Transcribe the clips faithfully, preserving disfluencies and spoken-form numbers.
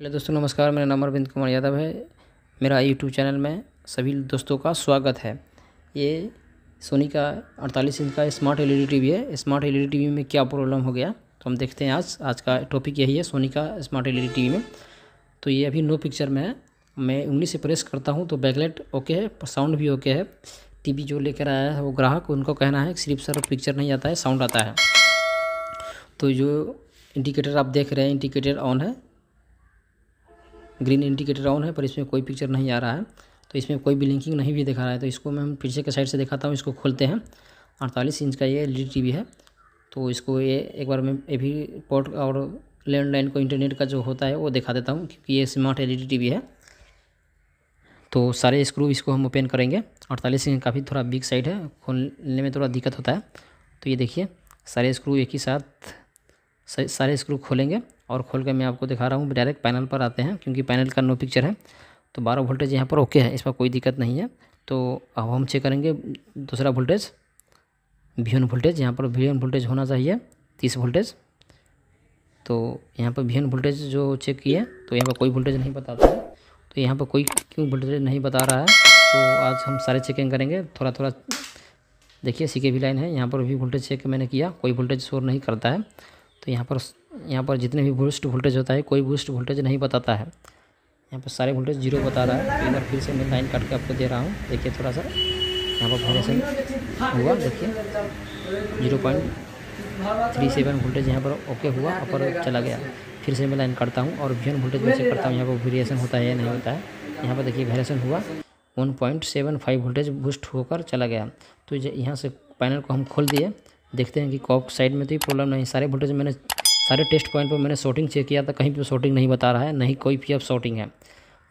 Hello दोस्तों नमस्कार, मेरा नाम अरविंद कुमार यादव है। मेरा यूट्यूब चैनल में सभी दोस्तों का स्वागत है। ये सोनी का अड़तालीस इंच का स्मार्ट एलईडी टीवी है। स्मार्ट एलईडी टीवी में क्या प्रॉब्लम हो गया तो हम देखते हैं। आज आज का टॉपिक यही है, सोनी का स्मार्ट एलईडी टीवी में। तो ये अभी नो पिक्चर में है। मैं उंगली से प्रेस करता हूँ तो बैकलाइट ओके है, साउंड भी ओके है। टी वी जो लेकर आया है वो ग्राहक, उनको कहना है सिर्फ सर पिक्चर नहीं आता है, साउंड आता है। तो जो इंडिकेटर आप देख रहे हैं, इंडिकेटर ऑन है, ग्रीन इंडिकेटर ऑन है, पर इसमें कोई पिक्चर नहीं आ रहा है। तो इसमें कोई भी लिंकिंग नहीं भी दिखा रहा है। तो इसको मैं पीछे के साइड से दिखाता हूँ। इसको खोलते हैं। अड़तालीस इंच का ये एलईडी टीवी है। तो इसको ये एक बार मैं एवी पोर्ट और लैंडलाइन को इंटरनेट का जो होता है वो दिखा देता हूँ, क्योंकि ये स्मार्ट एलईडी टीवी है। तो सारे स्क्रू इसको हम ओपन करेंगे। अड़तालीस इंच काफ़ी थोड़ा बिग साइड है, खोलने में थोड़ा दिक्कत होता है। तो ये देखिए सारे स्क्रू एक ही साथ सारे स्क्रू खोलेंगे और खोल कर मैं आपको दिखा रहा हूँ। डायरेक्ट पैनल पर आते हैं, क्योंकि पैनल का नो पिक्चर है। तो बारह वोल्टेज यहाँ पर ओके है, इसमें कोई दिक्कत नहीं है। तो अब हम चेक करेंगे दूसरा वोल्टेज, वीएन वोल्टेज। यहाँ पर वीएन वोल्टेज होना चाहिए तीस वोल्टेज। तो यहाँ पर वीएन वोल्टेज जो चेक किए तो यहाँ पर कोई वोल्टेज नहीं बताता है। तो यहाँ पर कोई क्यों वोल्टेज नहीं बता रहा है, तो आज हम सारे चेकिंग करेंगे। थोड़ा थोड़ा देखिए, सीके भी लाइन है, यहाँ पर भी वोल्टेज चेक मैंने किया, कोई वोल्टेज शोर नहीं करता है। तो यहाँ पर यहाँ पर जितने भी बूस्ट वोल्टेज होता है कोई बूस्ट वोल्टेज नहीं बताता है। यहाँ पर सारे वोल्टेज जीरो बता रहा है। एक बार फिर से मैं लाइन काट के आपको दे रहा हूँ। देखिए थोड़ा सा यहाँ पर फॉर्मेशन हुआ, देखिए zero point three seven voltage यहाँ पर ओके हुआ और चला गया। फिर से मैं लाइन काटता हूँ और वीएन वोल्टेज में चेक करता हूँ, यहाँ पर वेरिएशन होता है या नहीं होता है। यहाँ पर देखिए वेरिएशन हुआ, one point seven five voltage boost होकर चला गया। तो यहाँ से पैनल को हम खोल दिए, देखते हैं कि कॉक साइड में तो ये प्रॉब्लम नहीं। सारे वोल्टेज मैंने सारे टेस्ट पॉइंट पर मैंने शॉर्टिंग चेक किया था, कहीं पर शॉर्टिंग नहीं बता रहा है, नहीं कोई भी अब शॉर्टिंग है।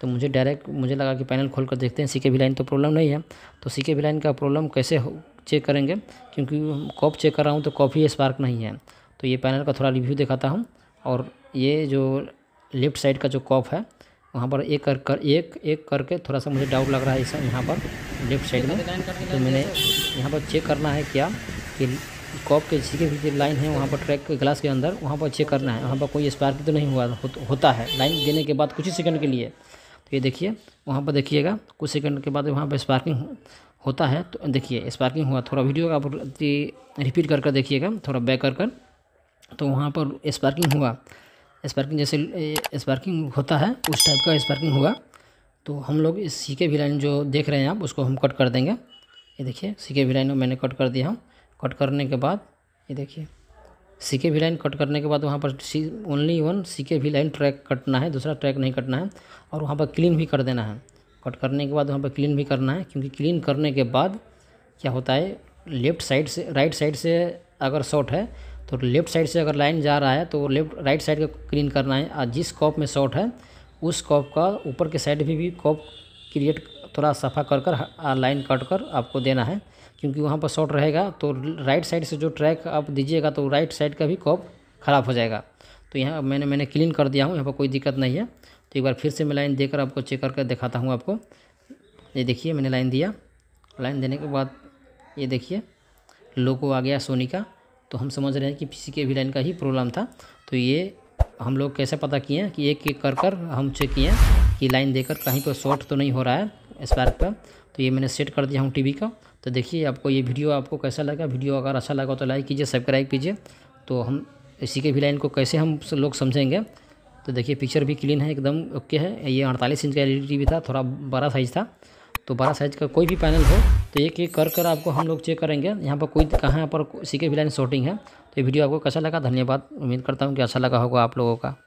तो मुझे डायरेक्ट मुझे लगा कि पैनल खोलकर देखते हैं सीकेबी लाइन तो प्रॉब्लम नहीं है। तो सीकेबी लाइन का प्रॉब्लम कैसे चेक करेंगे, क्योंकि कॉप चेक कर रहा हूँ तो कॉप ही स्पार्क नहीं है। तो ये पैनल का थोड़ा रिव्यू दिखाता हूँ। और ये जो लेफ्ट साइड का जो कॉप है वहाँ पर एक कर कर एक एक करके थोड़ा सा मुझे डाउट लग रहा है इसमें, यहाँ पर लेफ्ट साइड में। तो मैंने यहाँ पर चेक करना है क्या कि कॉप के सीके भी लाइन है वहाँ पर, ट्रैक के ग्लास के अंदर, वहाँ पर चेक करना है वहाँ पर कोई स्पार्क तो नहीं हुआ हो, होता है लाइन देने के बाद कुछ ही सेकंड के लिए। तो ये देखिए वहाँ पर देखिएगा, कुछ सेकंड के बाद वहाँ पर स्पार्किंग होता है। तो देखिए स्पार्किंग हुआ, थोड़ा वीडियो आप रिपीट कर कर देखिएगा, थोड़ा बैक कर कर। तो वहाँ पर स्पार्किंग हुआ, स्पार्किंग जैसे स्पार्किंग होता है उस टाइप का स्पार्किंग हुआ। तो हम लोग इस सीके भी लाइन जो देख रहे हैं आप, उसको हम कट कर देंगे। ये देखिए सीके भी लाइन मैंने कट कर दिया हूँ। कट करने के बाद ये देखिए सीके भी लाइन कट करने के बाद वहाँ पर only one CK B line track कटना है, दूसरा ट्रैक नहीं कटना है। और वहाँ पर क्लीन भी कर देना है। कट करने के बाद वहाँ पर क्लीन भी करना है, क्योंकि क्लीन करने के बाद क्या होता है, लेफ़्ट साइड से राइट साइड से अगर शॉर्ट है तो लेफ़्ट साइड से अगर लाइन जा रहा है तो लेफ्ट राइट साइड का क्लीन करना है। और जिस कॉप में शॉर्ट है उस कॉप का ऊपर के साइड भी, भी कॉप क्रिएट थोड़ा सफ़ा कर कर लाइन काट कर आपको देना है, क्योंकि वहाँ पर शॉर्ट रहेगा तो राइट साइड से जो ट्रैक आप दीजिएगा तो राइट साइड का भी कॉप ख़राब हो जाएगा। तो यहाँ मैंने मैंने क्लीन कर दिया हूँ, यहाँ पर कोई दिक्कत नहीं है। तो एक बार फिर से मैं लाइन देकर आपको चेक करके दिखाता हूँ आपको। ये देखिए मैंने लाइन दिया, लाइन देने के बाद ये देखिए लोगो आ गया सोनी का। तो हम समझ रहे हैं कि सीके भी लाइन का ही प्रॉब्लम था। तो ये हम लोग कैसे पता किए कि एक एक कर कर हम चेक किए कि लाइन देकर कहीं पर शॉर्ट तो नहीं हो रहा है स्पार्क पर। तो ये मैंने सेट कर दिया हूँ टीवी का। तो देखिए आपको ये वीडियो आपको कैसा लगा, वीडियो अगर अच्छा लगा तो लाइक कीजिए, सब्सक्राइब कीजिए। तो हम सीके भी लाइन को कैसे हम लोग समझेंगे। तो देखिए पिक्चर भी क्लीन है, एकदम ओके है। ये अड़तालीस इंच का एलईडी टीवी था, थोड़ा बड़ा साइज़ था। तो बड़ा साइज का कोई भी पैनल हो तो एक एक कर कर आपको हम लोग चेक करेंगे, यहाँ पर कोई कहाँ पर सीके भी लाइन शॉर्टिंग है। तो ये वीडियो आपको कैसा लगा, धन्यवाद। उम्मीद करता हूँ कि अच्छा लगा होगा आप लोगों का।